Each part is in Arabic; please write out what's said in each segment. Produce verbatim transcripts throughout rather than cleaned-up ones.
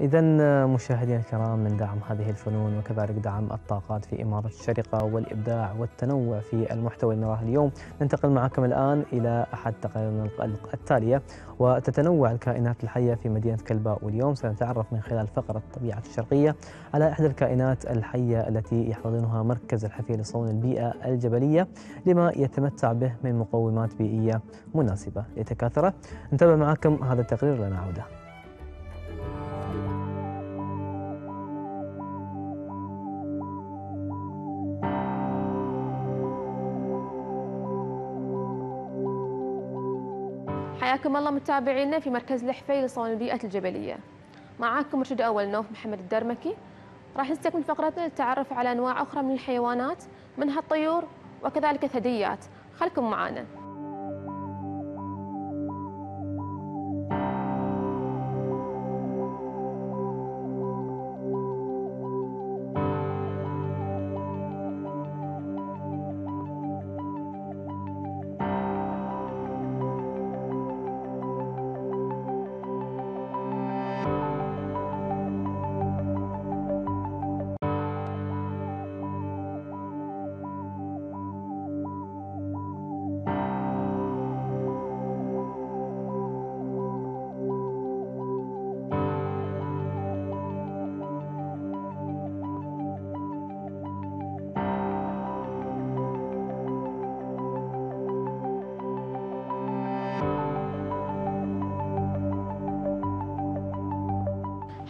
إذا مشاهدينا الكرام، من دعم هذه الفنون وكذلك دعم الطاقات في إمارة الشرقة والإبداع والتنوع في المحتوى اللي نراه اليوم، ننتقل معكم الآن إلى أحد تقاريرنا التالية. وتتنوع الكائنات الحية في مدينة كلباء، واليوم سنتعرف من خلال فقرة طبيعة الشرقية على إحدى الكائنات الحية التي يحتضنها مركز الحفي لصون البيئة الجبلية لما يتمتع به من مقومات بيئية مناسبة لتكاثره. انتبه معكم هذا التقرير لنا عودة. حياكم الله متابعينا في مركز الحفي لصون البيئة الجبلية. معاكم مرشد أول نوف محمد الدرمكي. راح نستكمل فقرتنا للتعرف على أنواع أخرى من الحيوانات، منها الطيور وكذلك الثدييات. خلكم معنا.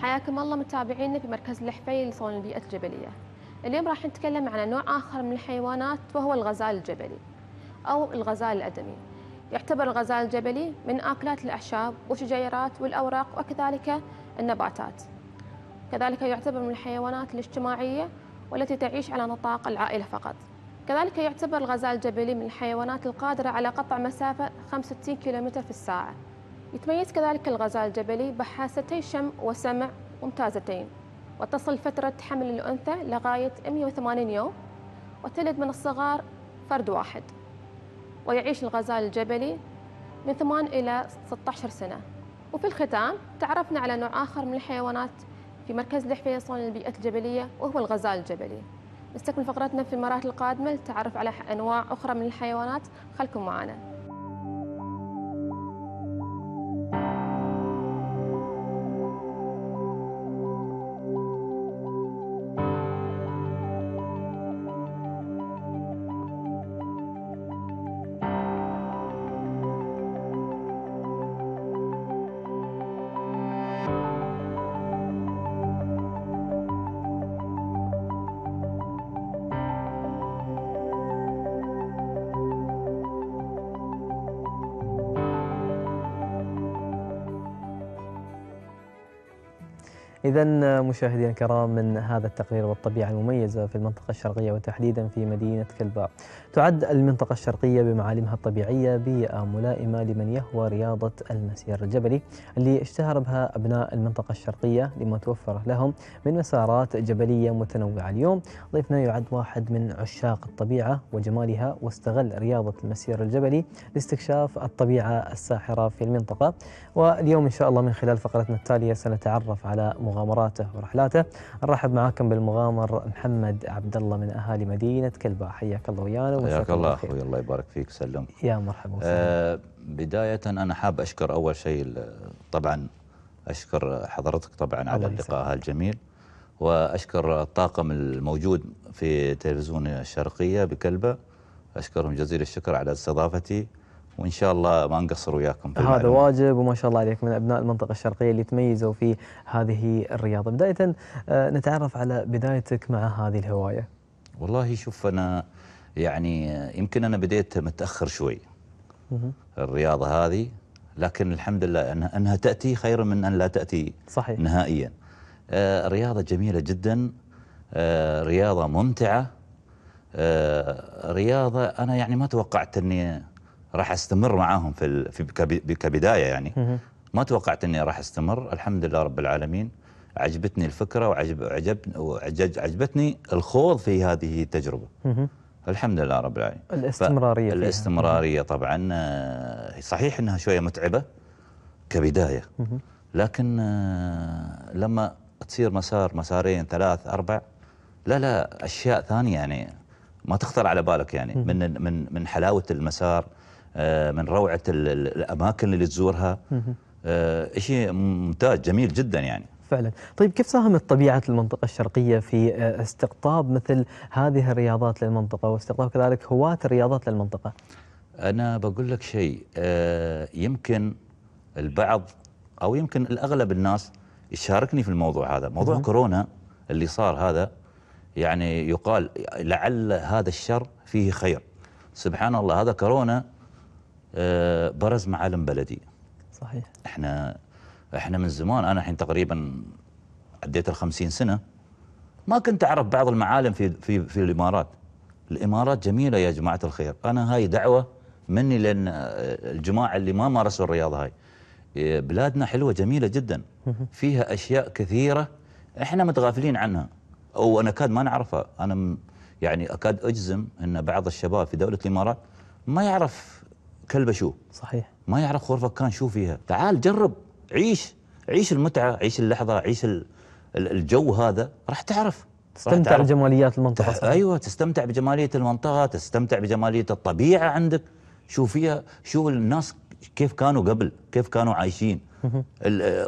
حياكم الله متابعينا في مركز الحفي لصون البيئة الجبلية. اليوم راح نتكلم عن نوع آخر من الحيوانات وهو الغزال الجبلي أو الغزال الأدمي. يعتبر الغزال الجبلي من آكلات الأعشاب والشجيرات والأوراق وكذلك النباتات. كذلك يعتبر من الحيوانات الاجتماعية والتي تعيش على نطاق العائلة فقط. كذلك يعتبر الغزال الجبلي من الحيوانات القادرة على قطع مسافة خمسة وستين كيلومتر في الساعة. يتميز كذلك الغزال الجبلي بحاستي الشم وسمع ممتازتين، وتصل فترة حمل الأنثى لغاية مئة وثمانين يوم، وتلد من الصغار فرد واحد. ويعيش الغزال الجبلي من ثمانية إلى ستة عشر سنة. وفي الختام تعرفنا على نوع آخر من الحيوانات في مركز الحفي لصون البيئة الجبلية وهو الغزال الجبلي. نستكمل فقرتنا في المرات القادمة للتعرف على أنواع أخرى من الحيوانات. خلكم معنا. إذا مشاهدينا الكرام، من هذا التقرير والطبيعة المميزة في المنطقة الشرقية وتحديدا في مدينة كلباء، تعد المنطقة الشرقية بمعالمها الطبيعية بيئة ملائمة لمن يهوى رياضة المسير الجبلي اللي اشتهر بها أبناء المنطقة الشرقية لما توفر لهم من مسارات جبلية متنوعة. اليوم ضيفنا يعد واحد من عشاق الطبيعة وجمالها، واستغل رياضة المسير الجبلي لاستكشاف الطبيعة الساحرة في المنطقة. واليوم إن شاء الله من خلال فقرتنا التالية سنتعرف على مغامراته ورحلاته. نرحب معاكم بالمغامر محمد عبد الله من اهالي مدينه كلباء. حياك الله ويانا. حياك الله اخوي، الله يبارك فيك. سلم يا مرحبا وسهلا. أه بدايه انا حاب اشكر اول شيء طبعا اشكر حضرتك طبعا على اللقاء الجميل، واشكر الطاقم الموجود في تلفزيون الشرقيه بكلباء، اشكرهم جزيل الشكر على استضافتي، وإن شاء الله ما نقصر وياكم. هذا واجب، وما شاء الله عليك من أبناء المنطقة الشرقية اللي تميزوا في هذه الرياضة. بداية نتعرف على بدايتك مع هذه الهواية. والله شوف، أنا يعني يمكن أنا بديت متأخر شوي الرياضة هذه، لكن الحمد لله أنها تأتي خير من أن لا تأتي. صحيح. نهائيا. رياضة جميلة جدا، رياضة ممتعة، رياضة أنا يعني ما توقعت أني راح استمر معاهم في كبدايه، يعني ما توقعت اني راح استمر. الحمد لله رب العالمين، عجبتني الفكره وعجب عجبني وعجبتني الخوض في هذه التجربه. الحمد لله رب العالمين. الاستمراريه الاستمراريه طبعا صحيح انها شويه متعبه كبدايه، لكن لما تصير مسار مسارين ثلاث أربع لا لا أشياء ثانية يعني ما تخطر على بالك، يعني من من من حلاوة المسار، من روعة الأماكن اللي تزورها، شيء ممتاز جميل جدا يعني فعلا. طيب كيف ساهمت طبيعة المنطقة الشرقية في استقطاب مثل هذه الرياضات للمنطقة واستقطاب كذلك هواة الرياضات للمنطقة؟ أنا بقول لك شيء، يمكن البعض أو يمكن الأغلب الناس يشاركني في الموضوع هذا، موضوع كورونا اللي صار هذا، يعني يقال لعل هذا الشر فيه خير. سبحان الله، هذا كورونا برز معالم بلدي. صحيح. احنا احنا من زمان، انا الحين تقريبا عديت ال خمسين سنه، ما كنت اعرف بعض المعالم في في في الامارات. الامارات جميله يا جماعه الخير، انا هاي دعوه مني لان الجماعه اللي ما مارسوا الرياضه هاي، بلادنا حلوه جميله جدا، فيها اشياء كثيره احنا متغافلين عنها او انا اكاد ما نعرفها. انا يعني اكاد اجزم ان بعض الشباب في دوله الامارات ما يعرف كلباء شو. صحيح. ما يعرف خورفكان شو فيها. تعال جرب، عيش عيش المتعه، عيش اللحظه، عيش الجو هذا، راح تعرف تستمتع بجماليات المنطقه. صحيح. ايوه، تستمتع بجماليه المنطقه، تستمتع بجماليه الطبيعه عندك، شو فيها، شو الناس كيف كانوا قبل، كيف كانوا عايشين،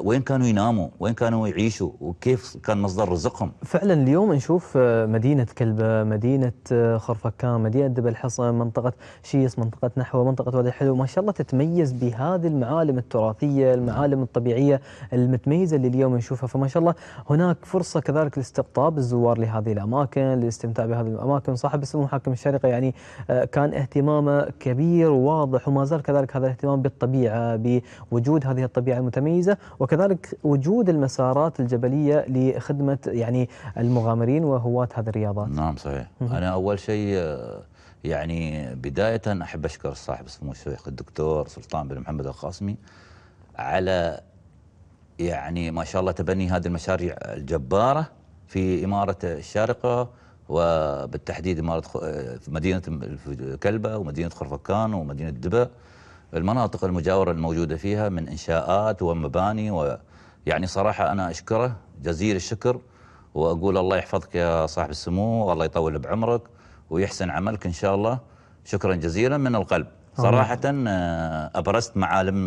وين كانوا يناموا، وين كانوا يعيشوا، وكيف كان مصدر رزقهم. فعلا اليوم نشوف مدينة كلباء، مدينة خورفكان، مدينة دبا الحصن، منطقة شيس، منطقة نحوة، منطقة وادي الحلو، ما شاء الله تتميز بهذه المعالم التراثية، المعالم الطبيعية المتميزة اللي اليوم نشوفها. فما شاء الله هناك فرصة كذلك لاستقطاب الزوار لهذه الأماكن، للاستمتاع بهذه الأماكن. صاحب السمو حاكم الشارقة يعني كان اهتمامه كبير وواضح، وما زال كذلك هذا الاهتمام بالطبيعة، بوجود هذه الطبيعة المتميزة، وكذلك وجود المسارات الجبلية لخدمة يعني المغامرين وهواة هذه الرياضات. نعم صحيح. أنا أول شيء يعني بداية أحب أشكر صاحب السمو الشيخ الدكتور سلطان بن محمد القاسمي على يعني ما شاء الله تبني هذه المشاريع الجبارة في إمارة الشارقة، وبالتحديد إمارة مدينة كلباء ومدينة خورفكان ومدينة دبا، المناطق المجاورة الموجودة فيها من إنشاءات ومباني، ويعني صراحة أنا أشكره جزيل الشكر، وأقول الله يحفظك يا صاحب السمو، والله يطول بعمرك ويحسن عملك إن شاء الله. شكرا جزيلا من القلب. صراحة أبرزت معالم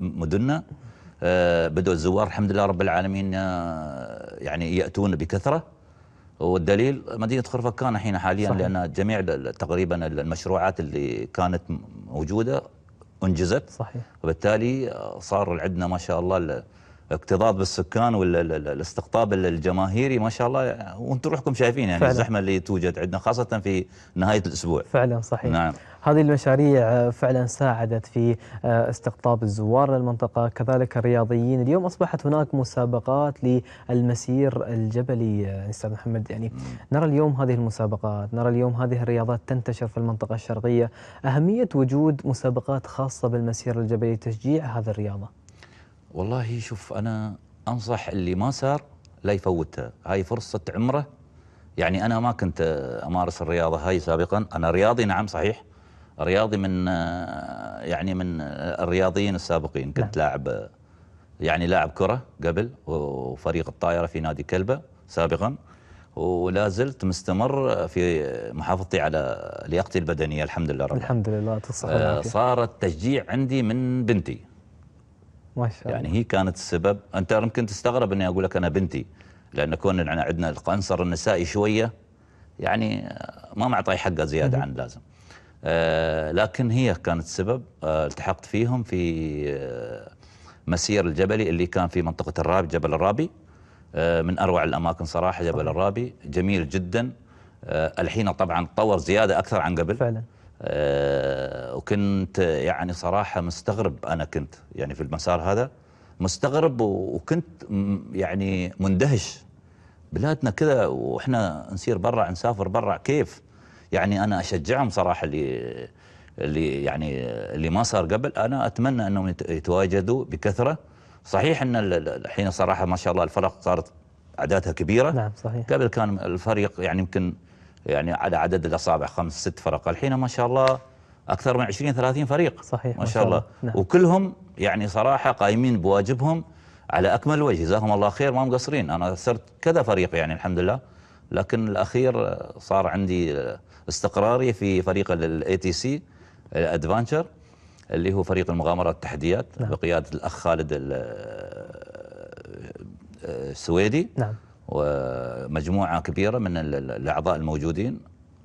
مدننا، بدأ الزوار الحمد لله رب العالمين يعني يأتون بكثرة، والدليل مدينة خورفكان الحين حاليا. صحيح. لأن جميع تقريبا المشروعات اللي كانت موجودة انجزت. صحيح. وبالتالي صار عندنا ما شاء الله الاكتظاظ بالسكان والاستقطاب الجماهيري ما شاء الله، وانتم روحكم شايفين يعني فعلا الزحمه اللي توجد عندنا خاصه في نهايه الاسبوع. فعلا صحيح. نعم. هذه المشاريع فعلا ساعدت في استقطاب الزوار للمنطقة، كذلك الرياضيين. اليوم أصبحت هناك مسابقات للمسير الجبلي أستاذ محمد، يعني نرى اليوم هذه المسابقات، نرى اليوم هذه الرياضات تنتشر في المنطقة الشرقية. أهمية وجود مسابقات خاصة بالمسير الجبلي لتشجيع هذه الرياضة. والله شوف، أنا أنصح اللي ما سار لا يفوتها، هاي فرصة عمره. يعني أنا ما كنت أمارس الرياضة هاي سابقا، أنا رياضي نعم صحيح، رياضي من يعني من الرياضيين السابقين، كنت لاعب يعني لاعب كرة قبل وفريق الطائرة في نادي كلباء سابقا، ولا زلت مستمر في محافظتي على لياقتي البدنية الحمد لله رب الحمد لله تصحيح. آه صار التشجيع عندي من بنتي ما شاء الله، يعني هي كانت السبب. انت يمكن تستغرب اني اقول لك انا بنتي، لان كون عندنا العنصر النسائي شوية يعني ما معطي حقه زيادة عن لازم، آه لكن هي كانت السبب. آه التحقت فيهم في آه مسير الجبلي اللي كان في منطقة الرابي، جبل الرابي، آه من أروع الأماكن صراحة. جبل الرابي جميل جدا، آه الحين طبعا تطور زيادة أكثر عن قبل فعلا. آه وكنت يعني صراحة مستغرب، أنا كنت يعني في المسار هذا مستغرب، وكنت يعني مندهش بلادنا كذا، وإحنا نسير برا نسافر برا كيف. يعني أنا أشجعهم صراحة اللي اللي يعني اللي ما صار قبل، أنا أتمنى أنهم يتواجدوا بكثرة. صحيح أن الحين صراحة ما شاء الله الفرق صارت أعدادها كبيرة. نعم صحيح. قبل كان الفريق يعني يمكن يعني على عدد الأصابع خمس ست فرق، الحين ما شاء الله أكثر من عشرين ثلاثين فريق. صحيح ما شاء الله. نعم. وكلهم يعني صراحة قايمين بواجبهم على أكمل وجه، جزاهم الله خير ما مقصرين. أنا صرت كذا فريق يعني الحمد لله، لكن الأخير صار عندي استقراري في فريق الاي تي سي الأدفانشر اللي هو فريق المغامرات والتحديات نعم. بقيادة الأخ خالد السويدي نعم. ومجموعة كبيرة من الأعضاء الموجودين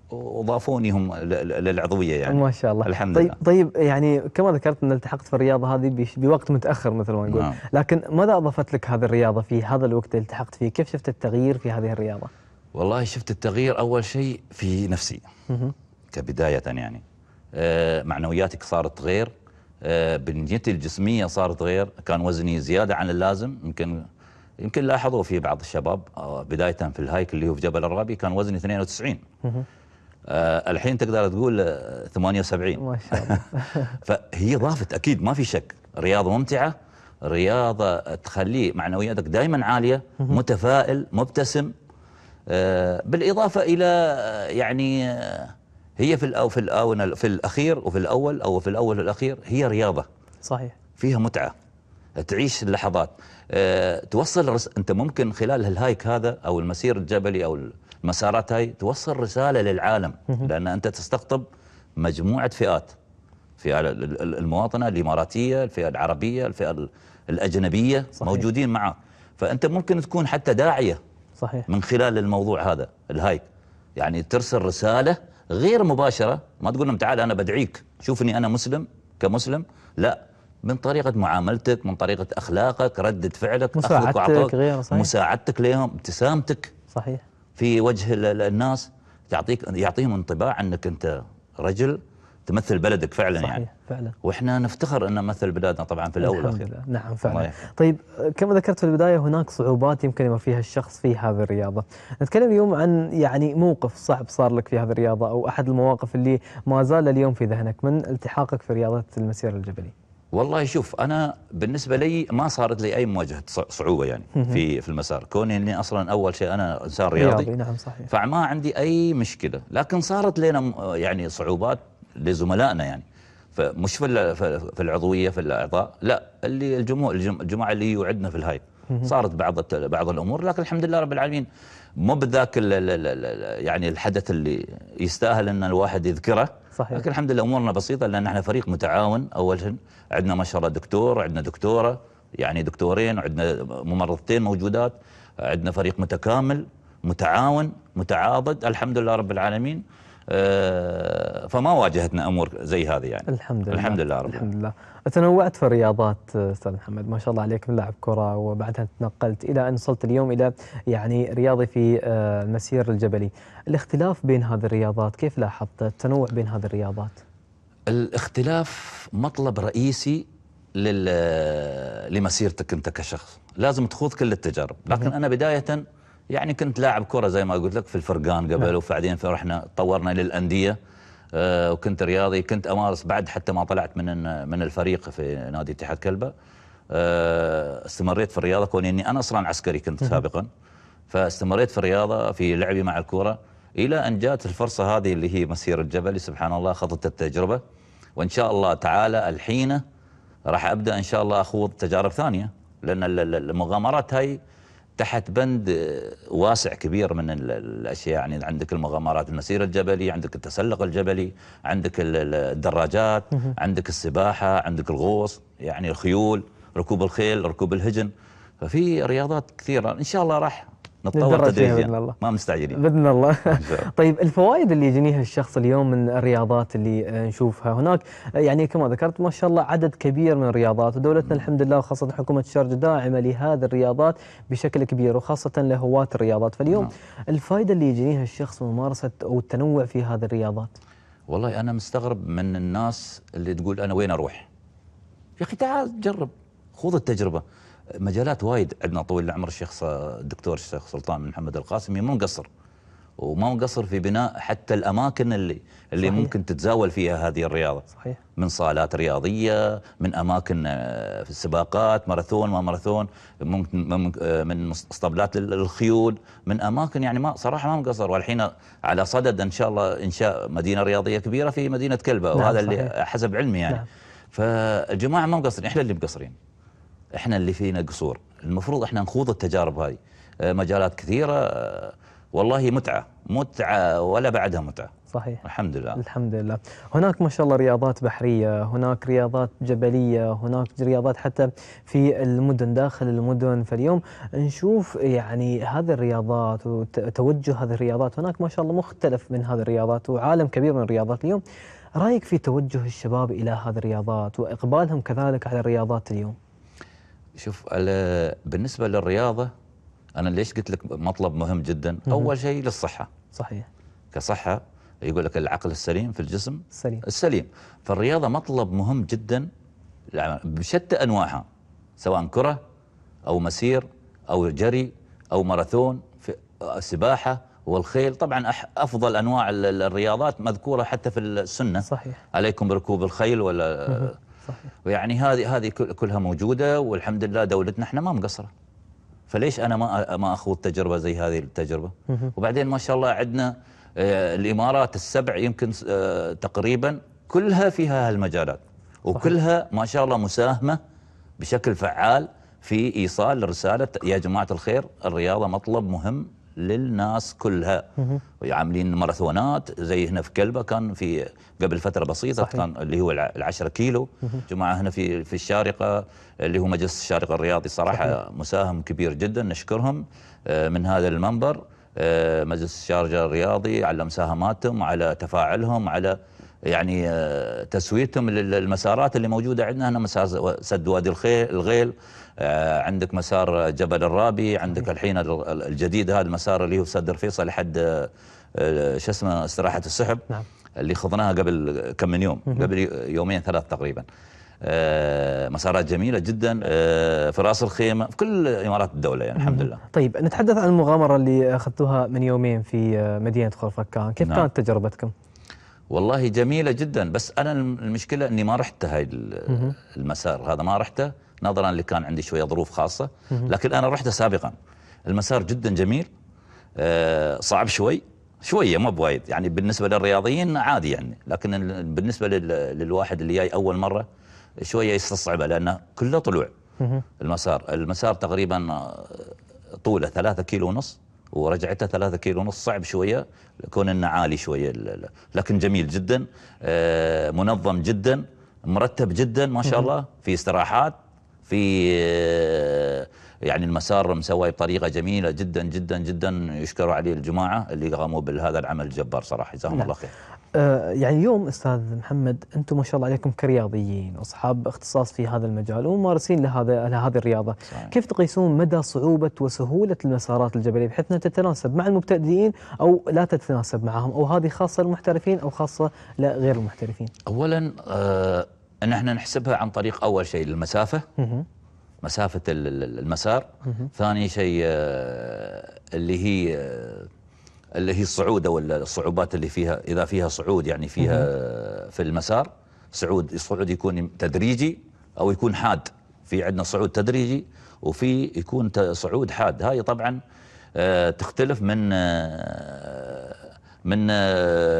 وضافوني هم للعضوية يعني ما شاء الله الحمد طيب لله. طيب يعني كما ذكرت أن التحقت في الرياضة هذه بوقت متأخر مثل ما نقول نعم. لكن ماذا أضافت لك هذه الرياضة في هذا الوقت اللي التحقت فيه؟ كيف شفت التغيير في هذه الرياضة؟ والله شفت التغيير أول شيء في نفسي كبداية يعني آه معنوياتك صارت غير، آه بنيتي الجسمية صارت غير، كان وزني زيادة عن اللازم. يمكن يمكن لاحظوا في بعض الشباب آه بداية في الهايك اللي هو في جبل الرابي كان وزني اثنين وتسعين آه الحين تقدر تقول آه ثمانية وسبعين ما شاء الله فهي ضافت أكيد ما في شك. رياضة ممتعة، رياضة تخلي معنوياتك دائما عالية، متفائل مبتسم، آه بالإضافة إلى يعني آه هي في الأو في الأو في الأخير وفي الأول أو في الأول والأخير هي رياضة صحيح فيها متعة، تعيش اللحظات، أه توصل رس... أنت ممكن خلال الهايك هذا أو المسير الجبلي أو المسارات هاي توصل رسالة للعالم لأن أنت تستقطب مجموعة فئات، فئة المواطنة الإماراتية، الفئة العربية، الفئة الأجنبية صحيح. موجودين معك، فأنت ممكن تكون حتى داعية صحيح من خلال الموضوع هذا الهايك، يعني ترسل رسالة غير مباشرة، ما تقول لهم تعال أنا بدعيك شوفني أنا مسلم كمسلم، لا، من طريقة معاملتك، من طريقة أخلاقك، ردة فعلك، مساعدتك، أخذك وعطاك، مساعدتك لهم، ابتسامتك صحيح في وجه الناس تعطيك يعطيهم انطباع أنك أنت رجل تمثل بلدك فعلا صحيح يعني فعلا. واحنا نفتخر ان نمثل بلادنا طبعا في الاول والاخير نعم فعلا. طيب كما ذكرت في البدايه هناك صعوبات يمكن ما فيها الشخص في هذه الرياضه، نتكلم اليوم عن يعني موقف صعب صار لك في هذه الرياضه او احد المواقف اللي ما زال اليوم في ذهنك من التحاقك في رياضه المسير الجبلي. والله شوف انا بالنسبه لي ما صارت لي اي مواجهه صعوبه يعني في في المسار، كوني اني اصلا اول شيء انا انسان رياضي, رياضي نعم صحيح فما عندي اي مشكله، لكن صارت لنا يعني صعوبات لزملائنا يعني، فمش في في العضويه في الاعضاء، لا اللي الجموع الجماعه اللي يوعدنا في الهايك صارت بعض بعض الامور، لكن الحمد لله رب العالمين مو بذاك يعني الحدث اللي يستاهل ان الواحد يذكره صحيح. لكن الحمد لله امورنا بسيطه لان احنا فريق متعاون، اول عندنا ما شاء الله دكتور، عندنا دكتوره يعني دكتورين، عندنا ممرضتين موجودات، عندنا فريق متكامل متعاون متعاضد الحمد لله رب العالمين، أه فما واجهتنا امور زي هذه يعني الحمد لله الحمد لله رب الحمد لله. تنوعت في الرياضات استاذ محمد ما شاء الله عليك، من لاعب كره وبعدها تنقلت الى ان وصلت اليوم الى يعني رياضي في المسير الجبلي، الاختلاف بين هذه الرياضات كيف لاحظت التنوع بين هذه الرياضات؟ الاختلاف مطلب رئيسي لمسيرتك انت كشخص، لازم تخوض كل التجارب، لكن انا بدايه يعني كنت لاعب كرة زي ما قلت لك في الفرقان قبل نعم. وبعدين فرحنا طورنا للأندية، آه وكنت رياضي، كنت أمارس بعد حتى ما طلعت من من الفريق في نادي اتحاد كلباء، آه استمريت في الرياضة كوني أني أنا أصلا عسكري كنت سابقا، فاستمريت في الرياضة في لعبي مع الكرة إلى أن جاءت الفرصة هذه اللي هي مسير الجبل، سبحان الله خضت التجربة، وإن شاء الله تعالى الحين راح أبدأ إن شاء الله أخوض تجارب ثانية، لأن المغامرات هاي تحت بند واسع كبير من الأشياء، يعني عندك المغامرات المسير الجبلي، عندك التسلق الجبلي، عندك الدراجات، عندك السباحة، عندك الغوص يعني الخيول، ركوب الخيل، ركوب الهجن، ففي رياضات كثيرة إن شاء الله راح نتطور تدريجيا ما مستعجلين بإذن الله طيب الفوائد اللي يجنيها الشخص اليوم من الرياضات اللي نشوفها هناك، يعني كما ذكرت ما شاء الله عدد كبير من الرياضات، ودولتنا الحمد لله وخاصة حكومة الشرق داعمة لهذه الرياضات بشكل كبير وخاصة لهواة الرياضات، فاليوم الفائدة اللي يجنيها الشخص من ممارسة أو التنوع في هذه الرياضات. والله أنا مستغرب من الناس اللي تقول أنا وين أروح، يا أخي تعال جرب خوض التجربة، مجالات وايد عندنا طويل العمر الشيخ الدكتور الشيخ سلطان بن محمد القاسمي ما مقصر، وما مقصر في بناء حتى الاماكن اللي اللي صحيح. ممكن تتزاول فيها هذه الرياضه صحيح. من صالات رياضيه، من اماكن في السباقات ماراثون ما ماراثون، ممكن من اسطبلات الخيول، من اماكن يعني ما صراحه ما مقصر، والحين على صدد ان شاء الله انشاء مدينه رياضيه كبيره في مدينه كلباء، وهذا نعم اللي حسب علمي يعني نعم. فالجماعه ما مقصرين، احنا اللي مقصرين، احنا اللي فينا قصور، المفروض احنا نخوض التجارب هاي، مجالات كثيرة والله، متعة متعة ولا بعدها متعة. صحيح، الحمد لله الحمد لله. هناك ما شاء الله رياضات بحرية، هناك رياضات جبلية، هناك رياضات حتى في المدن داخل المدن، فاليوم نشوف يعني هذه الرياضات وتوجه هذه الرياضات، هناك ما شاء الله مختلف من هذه الرياضات وعالم كبير من الرياضات اليوم. رأيك في توجه الشباب إلى هذه الرياضات وإقبالهم كذلك على الرياضات اليوم؟ شوف، بالنسبة للرياضة أنا ليش قلت لك مطلب مهم جدا؟ أول شيء للصحة. صحيح، كصحة يقول لك العقل السليم في الجسم السليم. السليم، فالرياضة مطلب مهم جدا بشتى أنواعها، سواء كرة أو مسير أو جري أو ماراثون، سباحة، والخيل. طبعا أفضل أنواع الرياضات مذكورة حتى في السنة. صحيح، عليكم بركوب الخيل ولا مه. صحيح. ويعني هذه هذه كلها موجودة، والحمد لله دولتنا احنا ما مقصرة، فليش أنا ما ما أخوض تجربة زي هذه التجربة؟ مه. وبعدين ما شاء الله عندنا الإمارات السبع يمكن تقريبا كلها فيها هالمجالات، وكلها ما شاء الله مساهمة بشكل فعال في إيصال رسالة يا جماعة الخير الرياضة مطلب مهم للناس كلها. وعاملين ماراثونات زي هنا في كلباء، كان في قبل فترة بسيطة. صحيح. كان اللي هو العشرة كيلو. جماعة هنا في في الشارقة اللي هو مجلس الشارقة الرياضي صراحة. صحيح. مساهم كبير جدا، نشكرهم من هذا المنبر، مجلس الشارقة الرياضي، على مساهماتهم، على تفاعلهم، على يعني تسويتهم للمسارات اللي موجودة عندنا هنا، مسار سد وادي الغيل، عندك مسار جبل الرابي، عندك الحين الجديد هذا المسار اللي هو سد الرفيصة لحد شو اسمه استراحة السحب. نعم. اللي خضناها قبل كم من يوم، قبل يومين ثلاث تقريبا. مسارات جميلة جدا في راس الخيمة، في كل إمارات الدولة يعني الحمد لله. طيب، نتحدث عن المغامرة اللي أخذتوها من يومين في مدينة خورفكان، كيف نعم. كانت تجربتكم؟ والله جميلة جدا، بس أنا المشكلة أني ما رحت هاي المسار هذا، ما رحته نظرا اللي كان عندي شوية ظروف خاصة، لكن أنا رحته سابقا. المسار جدا جميل، صعب شوي شوية، ما بوايد يعني، بالنسبة للرياضيين عادي يعني، لكن بالنسبة للواحد اللي جاي أول مرة شوية يستصعبه، لأنه كله طلوع المسار. المسار تقريبا طوله ثلاثة كيلو ونص، ورجعتها ثلاثة كيلو ونص، صعب شوية كون إنه عالي شوية، لكن جميل جدا، منظم جدا، مرتب جدا ما شاء الله، في استراحات، في يعني المسار مسوي بطريقة جميلة جدا جدا جدا، يشكروا عليه الجماعة اللي قاموا بهذا العمل الجبار صراحة، جزاهم الله خير. يعني اليوم استاذ محمد، انتم ما شاء الله عليكم كرياضيين واصحاب اختصاص في هذا المجال وممارسين لهذا لهذه الرياضه، صحيح. كيف تقيسون مدى صعوبه وسهوله المسارات الجبليه بحيث انها تتناسب مع المبتدئين او لا تتناسب معهم، او هذه خاصه للمحترفين او خاصه لغير المحترفين؟ اولا آه ان احنا نحسبها عن طريق اول شيء المسافه، مسافه المسار، ثاني شيء آه اللي هي آه اللي هي الصعود ولا الصعوبات اللي فيها، اذا فيها صعود يعني فيها في المسار صعود، الصعود يكون تدريجي او يكون حاد، في عندنا صعود تدريجي وفي يكون صعود حاد، هاي طبعا تختلف من من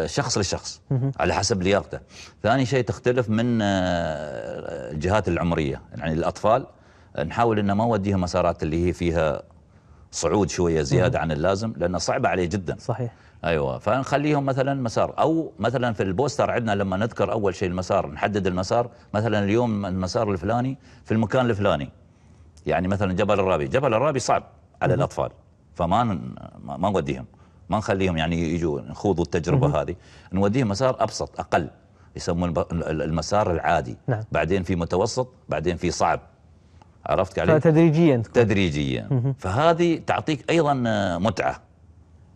شخص لشخص على حسب لياقته. ثاني شيء تختلف من الجهات العمريه، يعني الاطفال نحاول ان ما نوديهم مسارات اللي هي فيها صعود شويه زياده عن اللازم، لانه صعبه عليه جدا. صحيح، ايوه، فنخليهم مثلا مسار، او مثلا في البوستر عندنا لما نذكر اول شيء المسار نحدد المسار، مثلا اليوم المسار الفلاني في المكان الفلاني، يعني مثلا جبل الرابي، جبل الرابي صعب على الاطفال، فما ما نوديهم، ما نخليهم يعني يجوا يخوضوا التجربه هذه، نوديهم مسار ابسط اقل، يسمون المسار العادي. نعم. بعدين في متوسط، بعدين في صعب، عرفت علي؟ فتدريجيا تدريجيا، فهذه تعطيك ايضا متعه،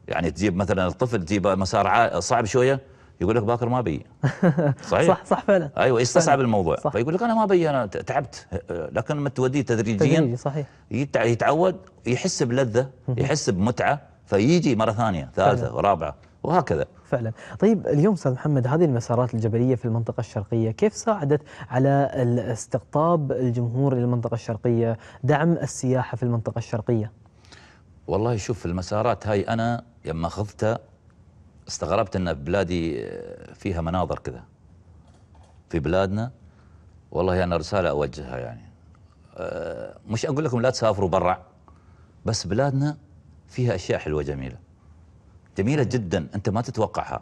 يعني تجيب مثلا الطفل تجيب مسار صعب شويه يقول لك باكر ما بي. صحيح، صح صح فعلا، ايوه، يستصعب الموضوع، صح. فيقول لك انا ما بي، انا تعبت، لكن لما توديه تدريجيا تدريجي، صحيح، يتعود، يحس بلذه، يحس بمتعه، فيجي مره ثانيه ثالثه ورابعه وهكذا فعلا. طيب، اليوم استاذ محمد هذه المسارات الجبليه في المنطقه الشرقيه كيف ساعدت على استقطاب الجمهور للمنطقه الشرقيه، دعم السياحه في المنطقه الشرقيه؟ والله شوف، المسارات هاي انا لما اخذتها استغربت ان بلادي فيها مناظر كذا، في بلادنا والله انا يعني رساله اوجهها، يعني مش اقول لكم لا تسافروا برا، بس بلادنا فيها اشياء حلوه جميله جميله جدا انت ما تتوقعها.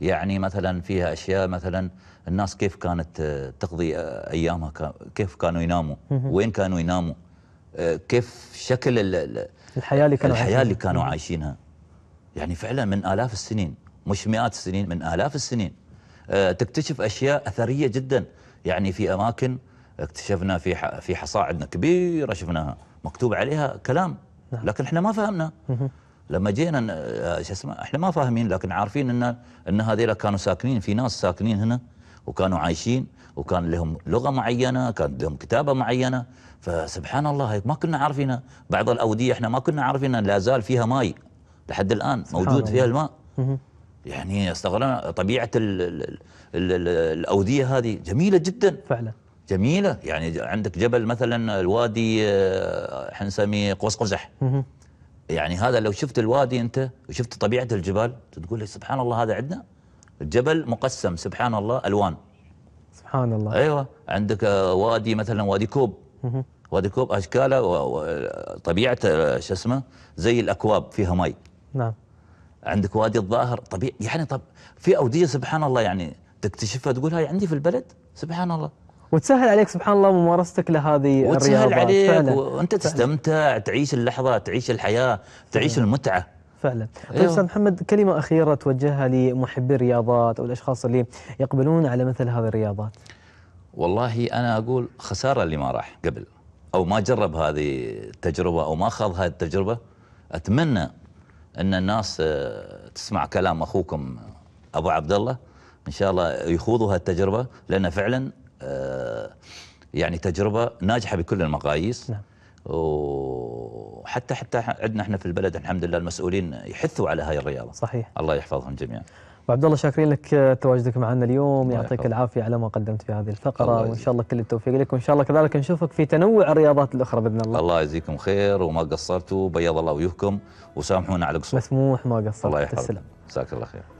يعني مثلا فيها اشياء، مثلا الناس كيف كانت تقضي ايامها، كيف كانوا يناموا، وين كانوا يناموا، كيف شكل الحياه اللي كانوا الحياه اللي كانوا عايشينها. يعني فعلا من آلاف السنين، مش مئات السنين، من آلاف السنين. تكتشف اشياء اثريه جدا، يعني في اماكن اكتشفنا في في حصاعدنا كبيره شفناها مكتوب عليها كلام، لكن احنا ما فهمنا لما جينا شو اسمه، احنا ما فاهمين، لكن عارفين ان ان هذيلا كانوا ساكنين، في ناس ساكنين هنا وكانوا عايشين وكان لهم لغه معينه، كان لهم كتابه معينه. فسبحان الله ما كنا عارفينها. بعض الاوديه احنا ما كنا عارفينها، لا زال فيها ماي لحد الان موجود فيها الماء. يعني استغربنا طبيعه ال ال ال الاوديه هذه جميله جدا فعلا جميله. يعني عندك جبل مثلا الوادي احنا نسميه قوس قزح، يعني هذا لو شفت الوادي انت وشفت طبيعه الجبال تقول لي سبحان الله هذا عندنا. الجبل مقسم سبحان الله الوان، سبحان الله. ايوه عندك وادي مثلا وادي كوب، وادي كوب اشكاله وطبيعه شو اسمه زي الاكواب فيها مي. نعم. عندك وادي الظاهر طبيعي، يعني طب في اوديه سبحان الله يعني تكتشفها تقول هاي عندي في البلد سبحان الله. وتسهل عليك سبحان الله ممارستك لهذه الرياضات عليك فعلا، وانت تستمتع، تعيش اللحظه، تعيش الحياه، تعيش فعلا المتعه فعلا. طيب أيوه. استاذ محمد كلمه اخيره توجهها لمحبي الرياضات او الاشخاص اللي يقبلون على مثل هذه الرياضات. والله انا اقول خساره اللي ما راح قبل او ما جرب هذه التجربه او ما خاض هذه التجربه. اتمنى ان الناس تسمع كلام اخوكم ابو عبد الله، ان شاء الله يخوضوا هالتجربه لان فعلا يعني تجربه ناجحه بكل المقاييس. نعم. وحتى حتى عندنا احنا في البلد الحمد لله المسؤولين يحثوا على هاي الرياضه. صحيح. الله يحفظهم جميعا. ابو عبد الله شاكرين لك تواجدك معنا اليوم، يعطيك العافيه على ما قدمت في هذه الفقره، وان شاء الله كل التوفيق لك، وان شاء الله كذلك نشوفك في تنوع الرياضات الاخرى باذن الله. الله يجزيكم خير وما قصرتوا، بيض الله وجوهكم وسامحونا على القصور. مسموح ما قصرت. الله يحفظك. تسلم. جزاك الله خير.